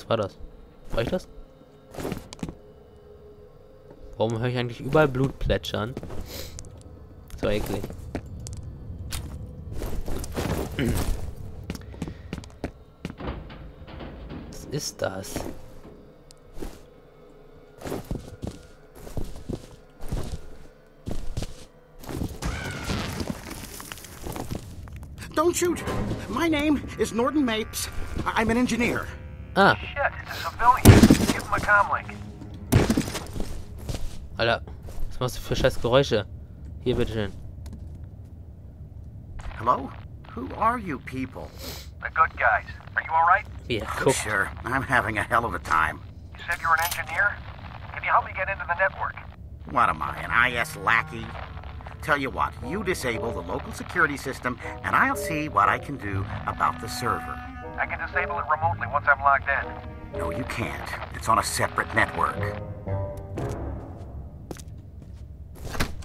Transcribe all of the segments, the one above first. Was war das? War ich das? Warum höre ich eigentlich überall Blut plätschern? So eklig. Was ist das? Don't shoot! My name is Norton Mapes. I'm an engineer. Ah. Shit, it's a civilian. Give him a comlink. Alter, was machst du für scheiß Geräusche? Hier, bitteschön. Hello? Who are you people? The good guys. Are you alright? Yeah, cool. Sure, I'm having a hell of a time. You said you're an engineer? Can you help me get into the network? What am I, an IS lackey? Tell you what, you disable the local security system, and I'll see what I can do about the server. I can disable it remotely once I'm logged in. No, you can't. It's on a separate network.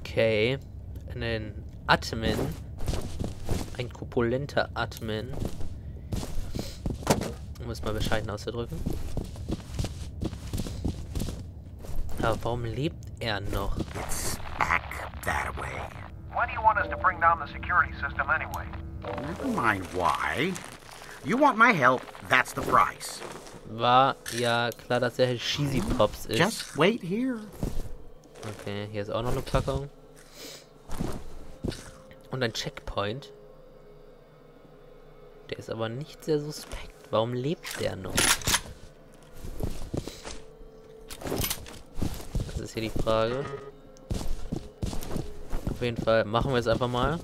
Okay, and then Admin, ein korpulenter Admin. Um es mal bescheiden auszudrücken. Aber warum lebt noch? It's back that way. Why do you want us to bring down the security system anyway? Never mind why. You want my help, that's the price. War ja klar, dass der Cheesy Pops ist. Just wait here. Okay, hier ist auch noch eine Packung. Und ein Checkpoint. Der ist aber nicht sehr suspekt. Warum lebt der noch? Ist hier die Frage. Auf jeden Fall machen wir es einfach mal.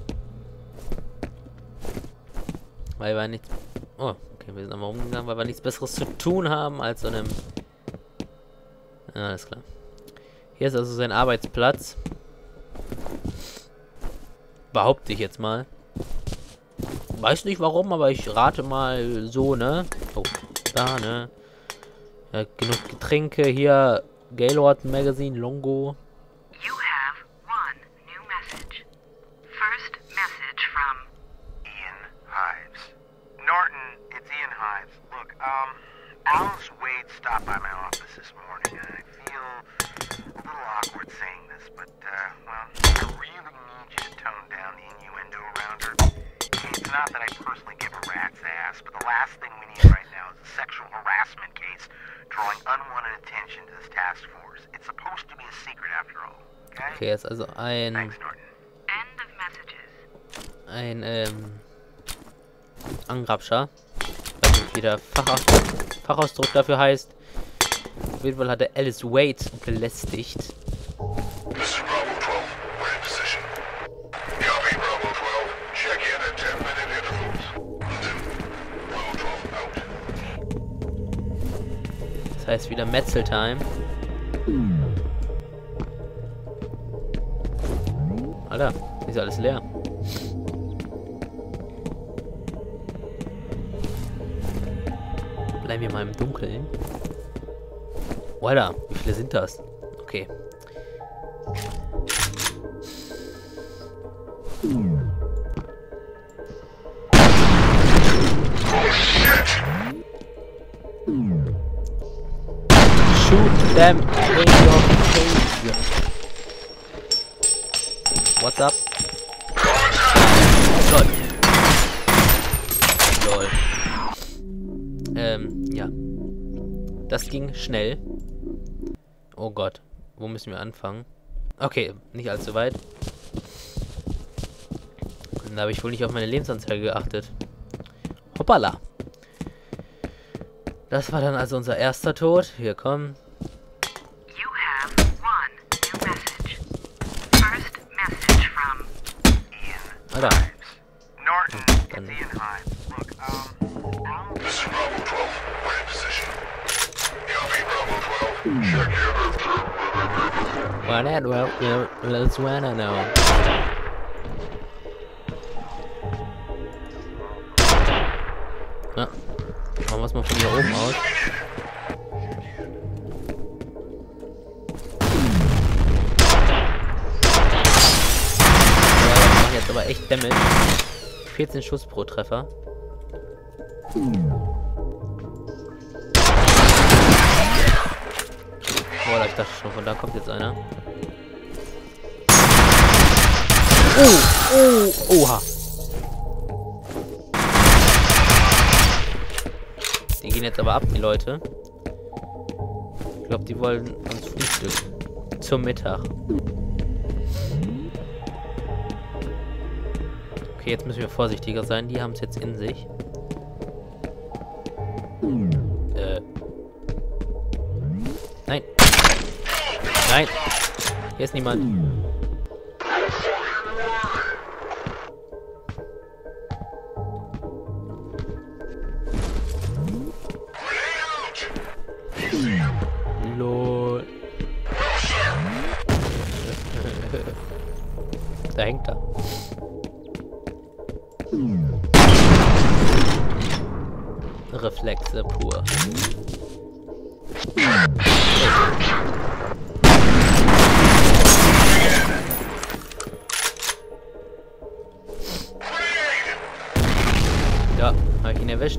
Weil wir nichts... Oh, okay, wir sind einmal rumgegangen, weil wir nichts Besseres zu tun haben als so einem... Ja, alles klar. Hier ist also sein Arbeitsplatz. Behaupte ich jetzt mal. Weiß nicht warum, aber ich rate mal so, ne? Oh, da, ne? Ja, genug Getränke hier... Gaylord Magazine, Longo. You have one new message. First message from Ian Hives. Norton, it's Ian Hives. Look, Alice Wade stopped by my office this morning. I feel a little awkward saying this, but, well, I really need you to tone down the innuendo around her. It's not that I personally give a rat's ass, but the last thing we need right now is a sexual harassment case drawing unwanted attention to this task force. It's supposed to be a secret after all. Okay? Okay, ist also ein... Thanks, Norton. End of messages. Ein, Angrabscher. Was jetzt wieder Fachausdruck dafür heißt. Auf jeden Fall hat er Alice Wade belästigt. Das heißt wieder Metzeltime. Alter, ist alles leer. Bleiben wir mal im Dunkeln. Oh, Alter, wie viele sind das? Okay. What's up? Lol. Lol. Ja. Das ging schnell. Oh Gott. Wo müssen wir anfangen? Okay, nicht allzu weit. Da habe ich wohl nicht auf meine Lebensanzeige geachtet. Hoppala. Das war dann also unser erster Tod. Hier, komm. Alter. Dann. Na, machen wir es mal von hier oben aus. Aber echt Damage. 14 Schuss pro Treffer. ich dachte schon, von da kommt jetzt einer. Oh, oh, oha. Die gehen jetzt aber ab, die Leute. Ich glaube, die wollen uns frühstücken. Zum Mittag. Okay, jetzt müssen wir vorsichtiger sein. Die haben es jetzt in sich. Nein. Nein. Hier ist niemand. Lol. Da hängt er. Reflexe pur. Ja, habe ich ihn erwischt.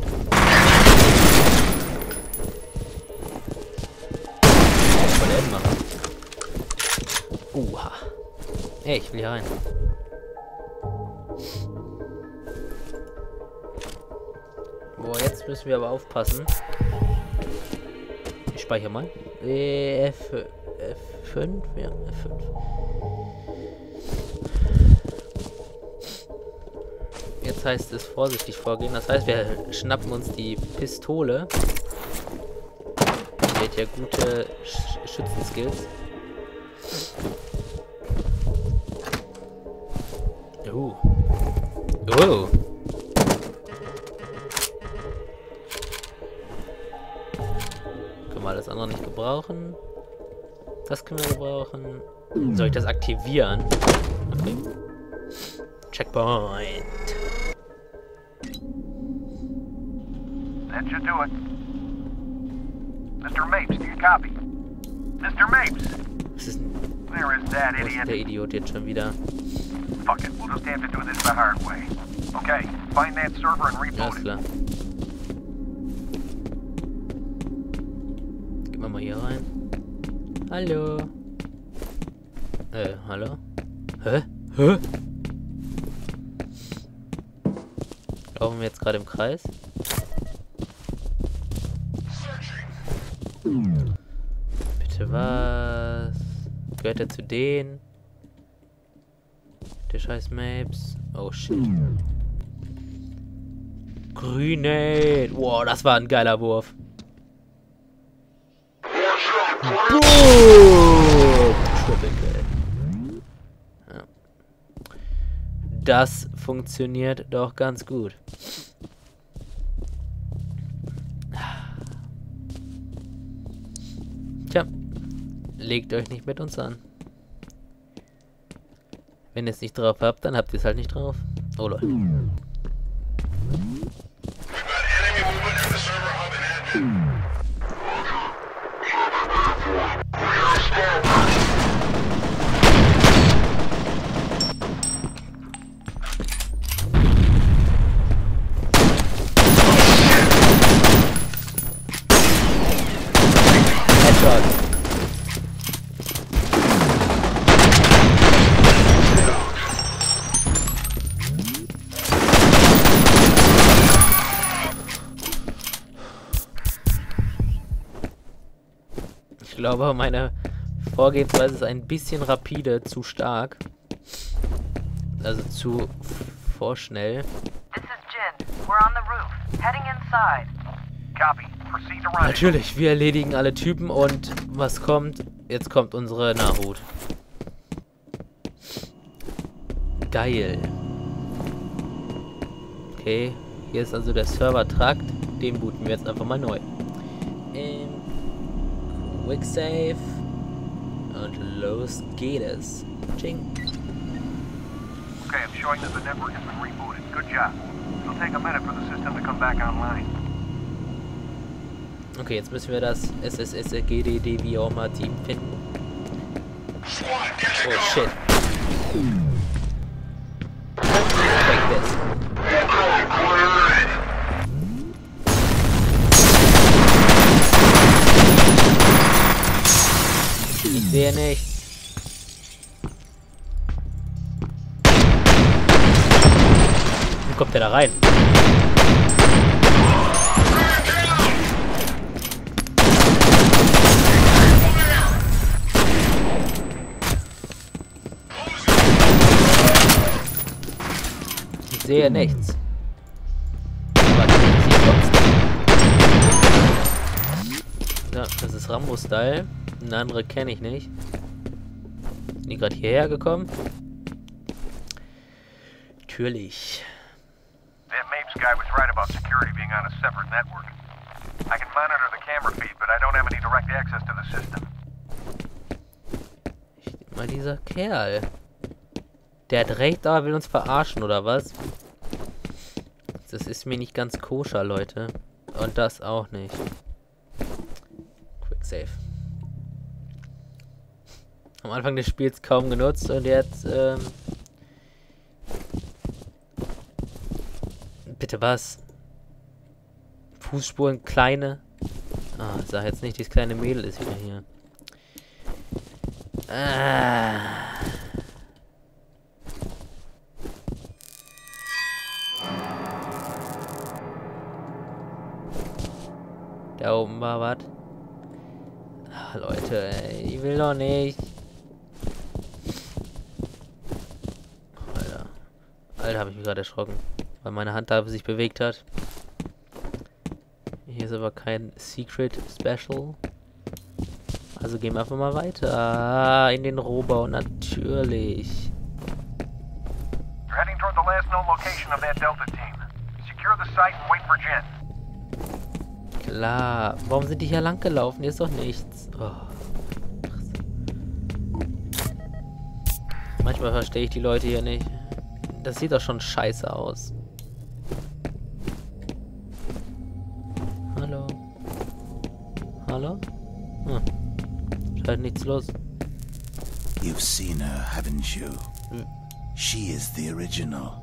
Voll der Endmacher. Uha. Ey, ich will hier rein. Boah, jetzt müssen wir aber aufpassen. Ich speichere mal. F5? Ja, F5. Jetzt heißt es vorsichtig vorgehen. Das heißt, wir schnappen uns die Pistole. Die hat ja gute Schützenskills. Oh. Oh. Alles andere nicht gebrauchen. Das können wir gebrauchen. Soll ich das aktivieren? Okay. Checkpoint. That should do it. Mr. Mapes, do you copy? Mr. Mapes. Was ist denn? Where is that idiot? Der Idiot jetzt schon wieder. Fuck it, we'll just have to do this the hard way. Okay, find that server and reboot it. Mal hier rein. Hallo. Hallo? Hä? Hä? Laufen wir jetzt gerade im Kreis? Bitte was? Gehört er zu denen? Der scheiß Mapes. Oh shit. Grüne. Wow, das war ein geiler Wurf. Oh, ja. Das funktioniert doch ganz gut. Tja, legt euch nicht mit uns an. Wenn ihr es nicht drauf habt, dann habt ihr es halt nicht drauf. Oh Leute. Ich glaube, meine Vorgehensweise ist ein bisschen rapide, zu stark. Also zu vorschnell. Natürlich, wir erledigen alle Typen und was kommt? Jetzt kommt unsere Nahhut. Geil. Okay, hier ist also der Server-Trakt. Den booten wir jetzt einfach mal neu. Quick Save. Und los geht es. Ching. Okay, I'm showing that the network has been rebooted. Good job. It'll take a minute for the system to come back online. Okay, jetzt müssen wir das SSEG-D wie auch mal Team finden. Oh shit. Take this. hier nicht. Wie kommt der da rein? Ich sehe nichts. Ja, das ist Rambo-Style. Eine andere kenne ich nicht. Sind die gerade hierher gekommen? Natürlich. That Mapes guy was right about security being on a separate network. I can monitor the camera feed, but I don't have any direct access to the system. Steht mal dieser Kerl. Der hat recht, aber will uns verarschen, oder was? Das ist mir nicht ganz koscher, Leute. Und das auch nicht. Quick Save. Am Anfang des Spiels kaum genutzt und jetzt, bitte was? Fußspuren, kleine. Ah, sag jetzt nicht, dieses kleine Mädel ist wieder hier. Ah. Da oben war was. Ach, Leute, ey, ich will doch nicht. Alter, habe ich mich gerade erschrocken, weil meine Hand da sich bewegt hat. Hier ist aber kein Secret Special. Also gehen wir einfach mal weiter in den Rohbau, natürlich. You're heading toward the last known location of that Delta team. Secure the site and wait for Jen. Klar, warum sind die hier lang gelaufen? Hier ist doch nichts. Oh. Manchmal verstehe ich die Leute hier nicht. Das sieht doch schon scheiße aus. Hallo? Hallo? Hm. Scheint nichts los. You've seen her, haven't you? Hm. She is the original.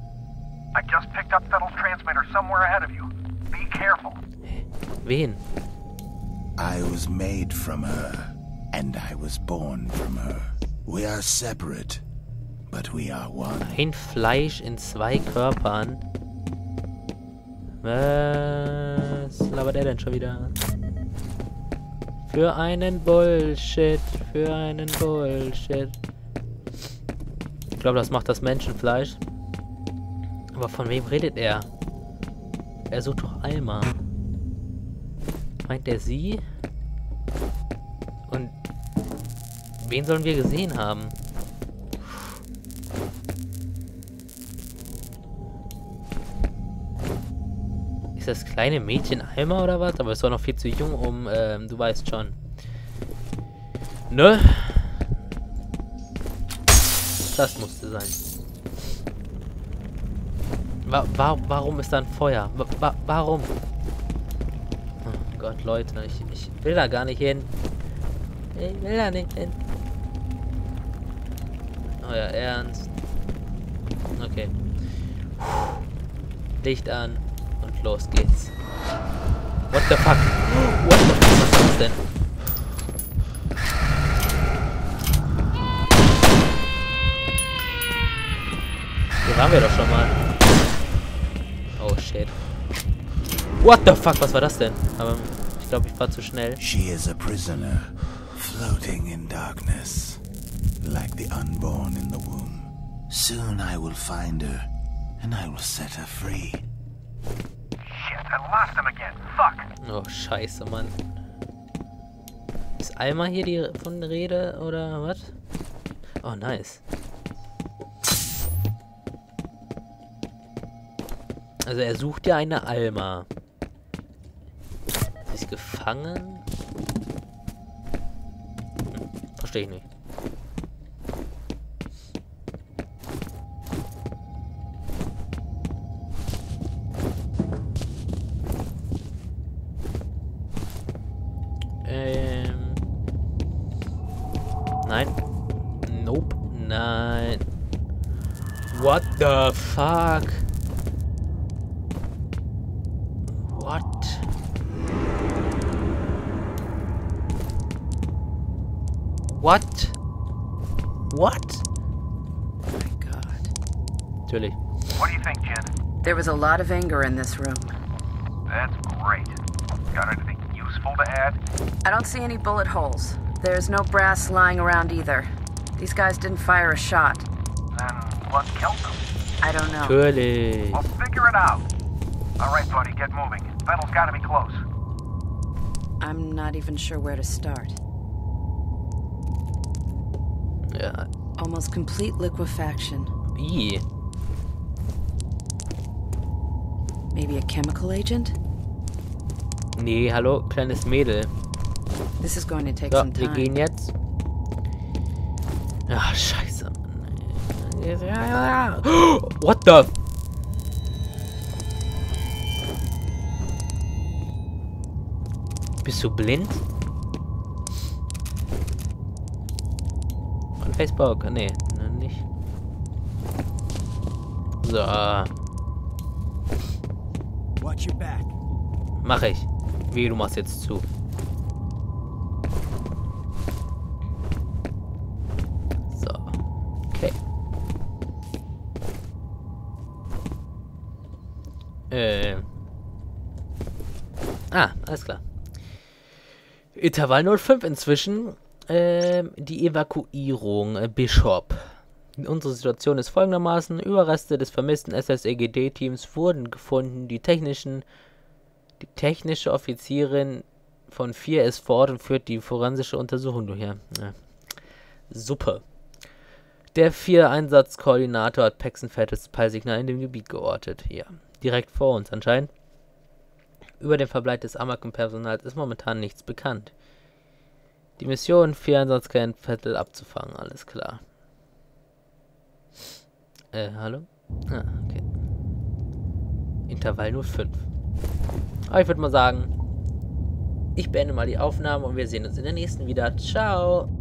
I just picked up Fettel's transmitter somewhere ahead of you. Be careful. Wen? I was made from her, and I was born from her. We are separate. But we are one. Ein Fleisch in zwei Körpern. Was labert er denn schon wieder? Für einen Bullshit. Für einen Bullshit. Ich glaube, das macht das Menschenfleisch. Aber von wem redet er? Er sucht doch Alma. Meint er sie? Und wen sollen wir gesehen haben? Ist das kleine Mädchen Alma oder was? Aber es war noch viel zu jung, um, du weißt schon. Ne? Das musste sein. Warum ist da ein Feuer? Warum? Oh Gott, Leute, ich will da gar nicht hin. Ich will da nicht hin. Euer Ernst. Okay. Licht an. Und los geht's. What the fuck? What the fuck? Was ist das denn? Hier waren wir doch schon mal. Oh shit. What the fuck? Was war das denn? Aber ich glaube, ich war zu schnell. She is a prisoner, floating in darkness, like the unborn in the womb. Soon I will find her, and I will set her free. Oh, scheiße, Mann. Ist Alma hier die von Rede, oder was? Oh, nice. Also er sucht ja eine Alma. Sie ist gefangen? Hm, verstehe ich nicht. Nein. Nope. Nein. What the fuck? What? What? What? Oh my God. Natürlich. What do you think, Jen? There was a lot of anger in this room. That's great. Got anything useful to add? I don't see any bullet holes. There's no brass lying around either. These guys didn't fire a shot. Then what killed them? I don't know. Natürlich. We'll figure it out. All right, buddy, get moving. Fettel's got to be close. I'm not even sure where to start. Yeah. Almost complete liquefaction. Yeah. Maybe a chemical agent? Nee, hallo, kleines Mädel. This is going to take some time. Wir gehen jetzt. Ach, scheiße. What the? Bist du blind? Von Facebook? Nee, nicht. So. Watch your back. Mach ich. Wie, du machst jetzt zu. So. Okay. Alles klar. Intervall 05 inzwischen. Die Evakuierung. Bishop. Unsere Situation ist folgendermaßen. Überreste des vermissten SSEG-D-Teams wurden gefunden. Die technische Offizierin von 4 ist vor Ort und führt die forensische Untersuchung durch. Ja. Super. Der 4-Einsatzkoordinator hat Paxton Fettels Peilsignal in dem Gebiet geortet. Ja, direkt vor uns anscheinend. Über den Verbleib des Amaken-Personals ist momentan nichts bekannt. Die Mission, 4-Einsatzkoordinator Fettel abzufangen, alles klar. Hallo? Ah, okay. Intervall 05. Aber ich würde mal sagen, ich beende mal die Aufnahme und wir sehen uns in der nächsten wieder. Ciao!